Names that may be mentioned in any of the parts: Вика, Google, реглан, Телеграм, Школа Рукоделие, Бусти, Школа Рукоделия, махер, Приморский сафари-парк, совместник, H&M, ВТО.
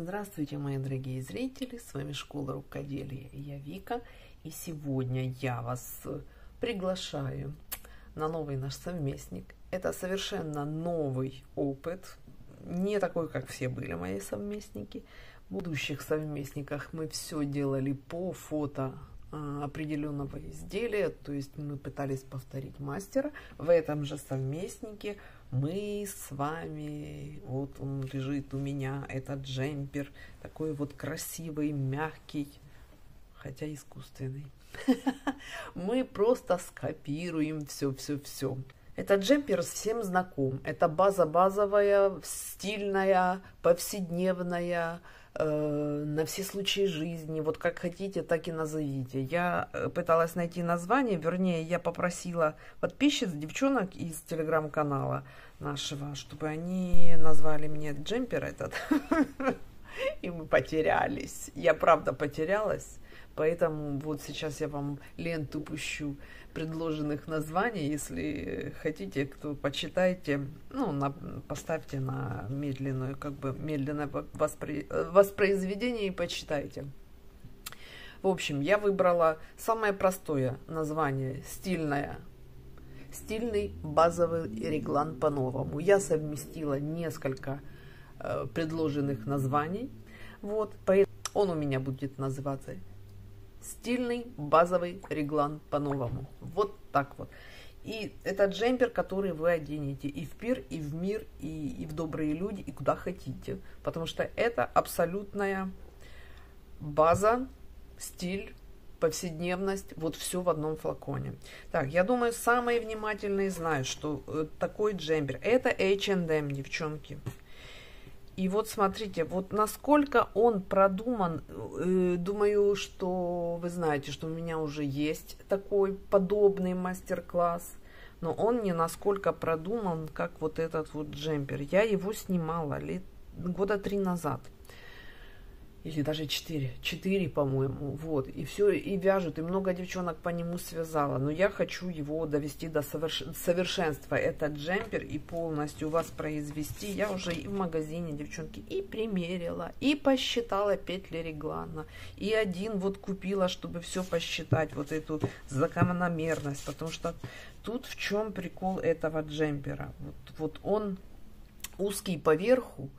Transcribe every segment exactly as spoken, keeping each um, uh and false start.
Здравствуйте, мои дорогие зрители! С вами Школа Рукоделия, я Вика, и сегодня я вас приглашаю на новый наш совместник. Это совершенно новый опыт, не такой, как все были мои совместники. В будущих совместниках мы все делали по фото определенного изделия, то есть мы пытались повторить мастера. В этом же совместнике мы с вами, вот он лежит у меня, этот джемпер, такой вот красивый, мягкий, хотя искусственный. Мы просто скопируем все-все-все. Этот джемпер всем знаком, это база базовая, стильная, повседневная, на все случаи жизни, вот как хотите, так и назовите. Я пыталась найти название, вернее, я попросила подписчиц, девчонок из телеграм-канала нашего, чтобы они назвали мне джемпер этот, и мы потерялись. Я правда потерялась, поэтому вот сейчас я вам ленту пущу предложенных названий. Если хотите, кто почитайте, ну, на, поставьте на медленную, как бы медленное воспро... воспроизведение и почитайте. В общем, я выбрала самое простое название, стильное. Стильный базовый реглан по-новому. Я совместила несколько э, предложенных названий. Вот, поэтому он у меня будет называться стильный базовый реглан по-новому. Вот так вот. И это джемпер, который вы оденете и в пир, и в мир, и, и в добрые люди, и куда хотите. Потому что это абсолютная база, стиль, повседневность. Вот все в одном флаконе. Так, я думаю, самые внимательные знают, что такой джемпер. Это эйч энд эм, девчонки. И вот смотрите, вот насколько он продуман, думаю, что вы знаете, что у меня уже есть такой подобный мастер-класс, но он не насколько продуман, как вот этот вот джемпер. Я его снимала лет, года три назад, или даже четыре, четыре, по-моему, вот, и все, и вяжут, и много девчонок по нему связала, но я хочу его довести до совершенства, этот джемпер, и полностью воспроизвести. Я уже и в магазине, девчонки, и примерила, и посчитала петли реглана, и один вот купила, чтобы все посчитать, вот эту закономерность, потому что тут в чем прикол этого джемпера, вот, вот он узкий поверху,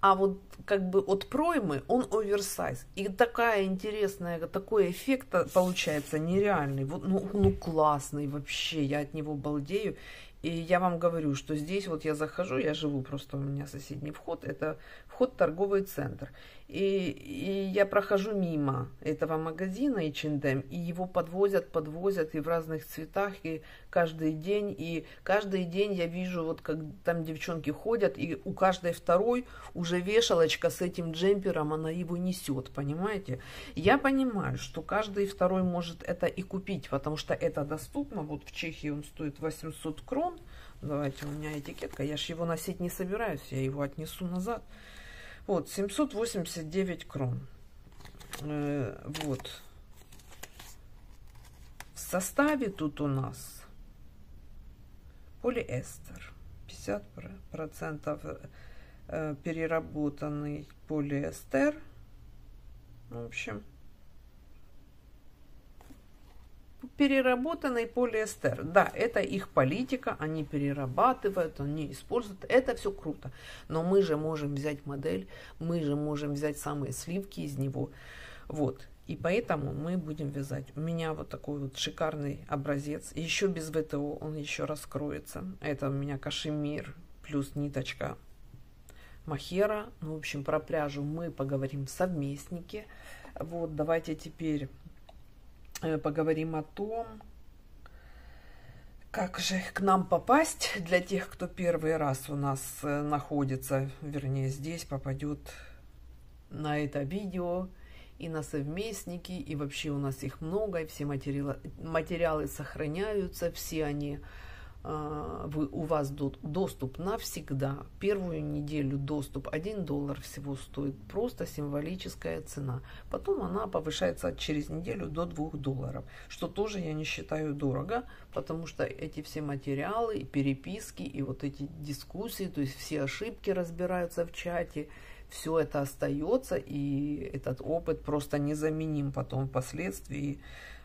а вот как бы от проймы он оверсайз. И такая интересная, такой эффект получается нереальный. Вот, ну, ну классный вообще, я от него балдею. И я вам говорю, что здесь вот я захожу, я живу просто, у меня соседний вход, это вход в торговый центр. И, и я прохожу мимо этого магазина эйч энд эм, и его подвозят, подвозят и в разных цветах, и каждый день. И каждый день я вижу, вот как там девчонки ходят, и у каждой второй уже вешалочка с этим джемпером, она его несет, понимаете? Я понимаю, что каждый второй может это и купить, потому что это доступно. Вот в Чехии он стоит восемьсот крон. Давайте, у меня этикетка, я же его носить не собираюсь, я его отнесу назад. Вот, семьсот восемьдесят девять крон. Э, вот. В составе тут у нас полиэстер. пятьдесят процентов э, переработанный полиэстер. В общем, переработанный полиэстер. Да, это их политика, они перерабатывают, они используют, это все круто. Но мы же можем взять модель, мы же можем взять самые сливки из него. Вот, и поэтому мы будем вязать. У меня вот такой вот шикарный образец, еще без ВТО, он еще раскроется. Это у меня кашемир плюс ниточка махера. Ну, в общем, про пряжу мы поговорим в совместнике. Вот, давайте теперь поговорим о том, как же к нам попасть, для тех, кто первый раз у нас находится, вернее, здесь попадет на это видео и на совместники, и вообще у нас их много, и все материалы, материалы сохраняются, все они, вы, у вас доступ навсегда. Первую неделю доступ один доллар всего стоит, просто символическая цена. Потом она повышается через неделю до двух долларов, что тоже я не считаю дорого, потому что эти все материалы, и переписки, и вот эти дискуссии, то есть все ошибки разбираются в чате, все это остается, и этот опыт просто незаменим потом впоследствии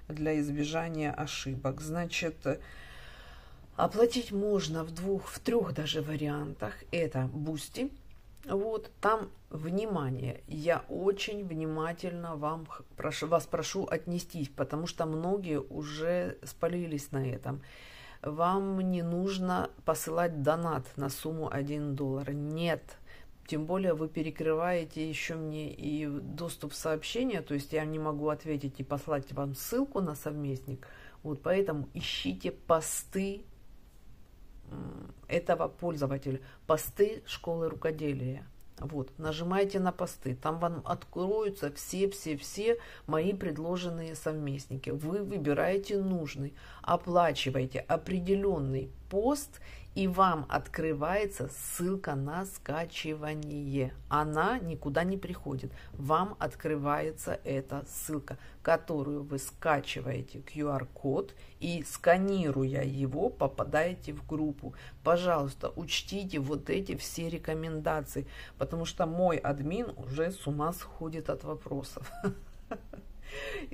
для избежания ошибок. Значит, оплатить можно в двух, в трех даже вариантах. Это Бусти. Вот там, внимание, я очень внимательно вам прошу, вас прошу отнестись, потому что многие уже спалились на этом. Вам не нужно посылать донат на сумму один доллар. Нет. Тем более вы перекрываете еще мне и доступ в сообщения, то есть я не могу ответить и послать вам ссылку на совместник. Вот поэтому ищите посты этого пользователя, посты Школы Рукоделия. Вот, нажимайте на посты, там вам откроются все-все-все мои предложенные совместники. Вы выбираете нужный, оплачиваете определенный пост, и вам открывается ссылка на скачивание. Она никуда не приходит. Вам открывается эта ссылка, которую вы скачиваете ку ар код и, сканируя его, попадаете в группу. Пожалуйста, учтите вот эти все рекомендации, потому что мой админ уже с ума сходит от вопросов.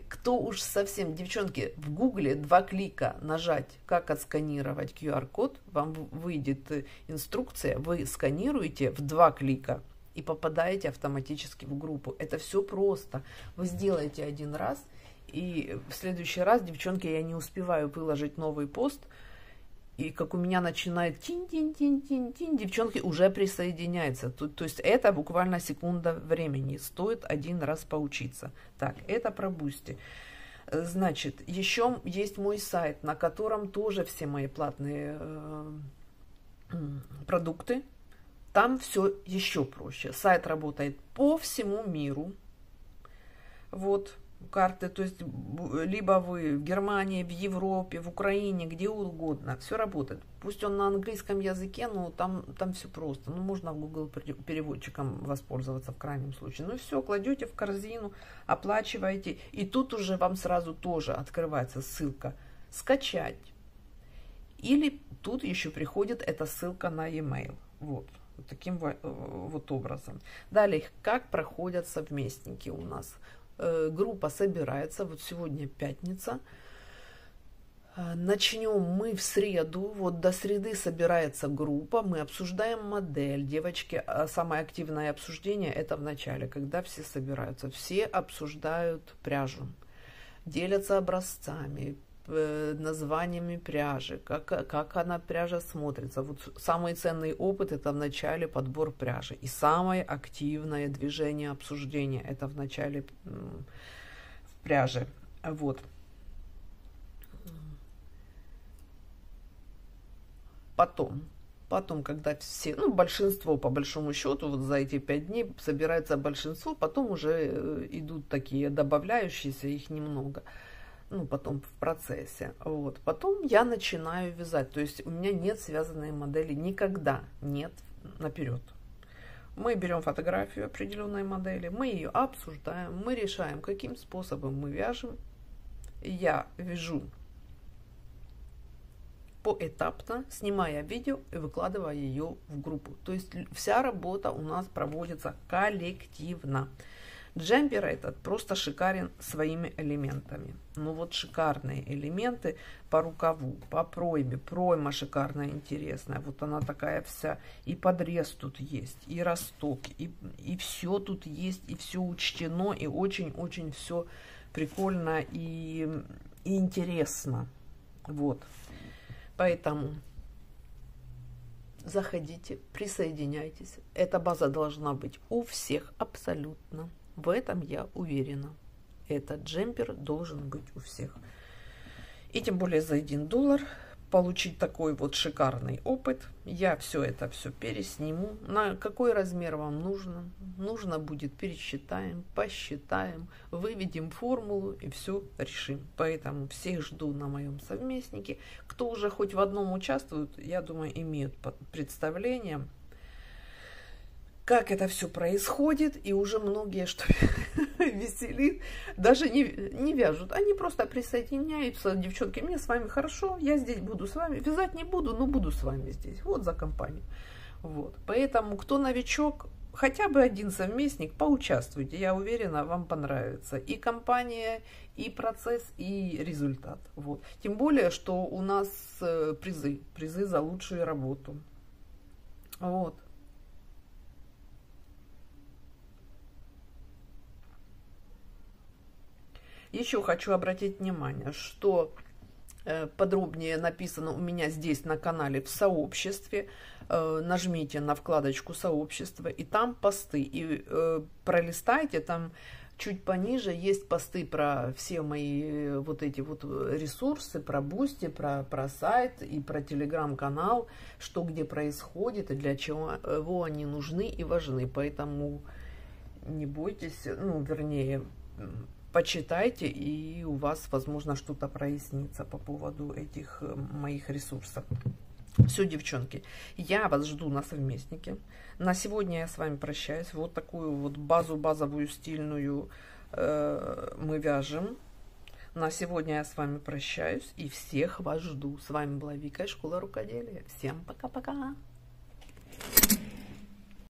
Кто уж совсем, девчонки, в гугле два клика нажать, как отсканировать ку ар код, вам выйдет инструкция, вы сканируете в два клика и попадаете автоматически в группу. Это все просто. Вы сделаете один раз, и в следующий раз, девчонки, я не успеваю выложить новый пост, и как у меня начинает тинь-тинь-тинь-тинь-тинь, девчонки, уже присоединяется. То, то есть это буквально секунда времени. Стоит один раз поучиться. Так, это про Бусти. Значит, еще есть мой сайт, на котором тоже все мои платные э, продукты. Там все еще проще. Сайт работает по всему миру. Вот. Карты, то есть либо вы в Германии, в Европе, в Украине, где угодно, все работает. Пусть он на английском языке, но там, там все просто. Ну, можно Google переводчиком воспользоваться в крайнем случае. Ну, все, кладете в корзину, оплачиваете, и тут уже вам сразу тоже открывается ссылка «Скачать». Или тут еще приходит эта ссылка на e-mail. Вот. Вот таким вот образом. Далее, как проходят совместники у нас. Группа собирается, вот сегодня пятница, начнем мы в среду, вот до среды собирается группа, мы обсуждаем модель, девочки, самое активное обсуждение это в начале, когда все собираются, все обсуждают пряжу, делятся образцами, названиями пряжи, как, как она пряжа смотрится. Вот самый ценный опыт это в начале подбор пряжи. И самое активное движение обсуждения это в начале в пряже. Вот. Потом. Потом, когда все, ну, большинство, по большому счету, вот за эти пять дней собирается большинство, потом уже идут такие добавляющиеся, их немного. Ну, потом в процессе. Вот. Потом я начинаю вязать. То есть у меня нет связанной модели. Никогда нет наперед. Мы берем фотографию определенной модели, мы ее обсуждаем, мы решаем, каким способом мы вяжем. Я вяжу поэтапно, снимая видео и выкладывая ее в группу. То есть вся работа у нас проводится коллективно. Джемпер этот просто шикарен своими элементами. Ну вот шикарные элементы по рукаву, по пройме. Пройма шикарная, интересная. Вот она такая вся. И подрез тут есть, и росток, и, и все тут есть, и все учтено, и очень-очень все прикольно и, и интересно. Вот. Поэтому заходите, присоединяйтесь. Эта база должна быть у всех абсолютно. В этом я уверена. Этот джемпер должен быть у всех. И тем более за один доллар получить такой вот шикарный опыт. Я все это все пересниму. На какой размер вам нужно? Нужно будет пересчитаем, посчитаем, выведем формулу и все решим. Поэтому всех жду на моем совместнике. Кто уже хоть в одном участвует, я думаю, имеют представление, как это все происходит, и уже многие, что веселит, даже не, не вяжут. Они просто присоединяются. Девчонки, мне с вами хорошо, я здесь буду с вами. Вязать не буду, но буду с вами здесь. Вот за компанию. Вот. Поэтому, кто новичок, хотя бы один совместник, поучаствуйте, я уверена, вам понравится и компания, и процесс, и результат. Вот. Тем более, что у нас призы, призы за лучшую работу. Вот. Еще хочу обратить внимание, что подробнее написано у меня здесь на канале в сообществе. Нажмите на вкладочку сообщества, и там посты, и пролистайте, там чуть пониже есть посты про все мои вот эти вот ресурсы, про Бусти, про, про сайт и про телеграм-канал, что где происходит и для чего они нужны и важны. Поэтому не бойтесь, ну, вернее, почитайте, и у вас, возможно, что-то прояснится по поводу этих моих ресурсов. Все, девчонки, я вас жду на совместнике. На сегодня я с вами прощаюсь. Вот такую вот базу, базовую стильную э, мы вяжем. На сегодня я с вами прощаюсь и всех вас жду. С вами была Вика, Школа Рукоделия. Всем пока-пока!